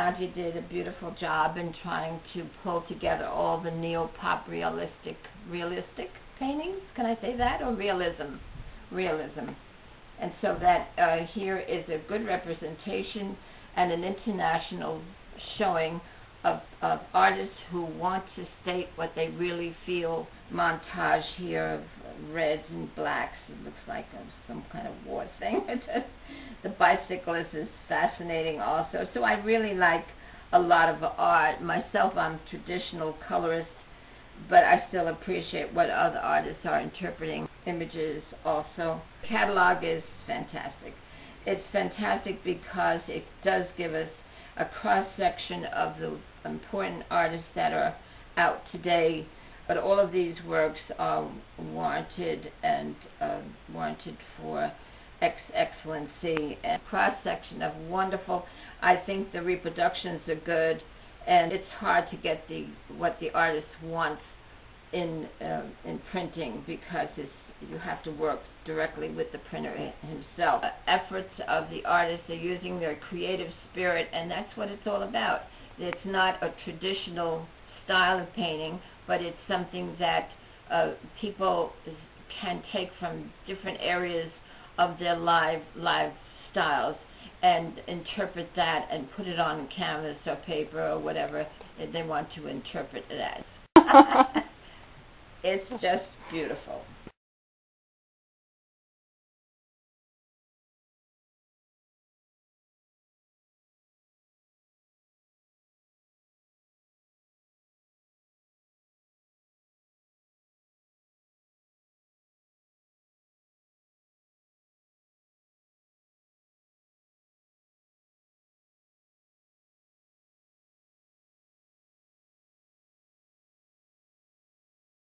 Nadia did a beautiful job in trying to pull together all the neo-pop realistic paintings. Can I say that? Or realism? Realism. And so that here is a good representation and an international showing of artists who want to state what they really feel. Montage here of reds and blacks. It looks like some kind of war thing. The bicyclist is fascinating also. So I really like a lot of art. Myself, I'm a traditional colorist, but I still appreciate what other artists are interpreting images also. The catalog is fantastic. It's fantastic because it does give us a cross-section of the important artists that are out today. But all of these works are warranted and warranted for excellency and cross-section of wonderful. I think the reproductions are good, and it's hard to get what the artist wants in printing because you have to work directly with the printer himself. The efforts of the artists are using their creative spirit, and that's what it's all about. It's not a traditional style of painting, but it's something that people can take from different areas of their lifestyles and interpret that and put it on canvas or paper or whatever they want to interpret that. It's just beautiful.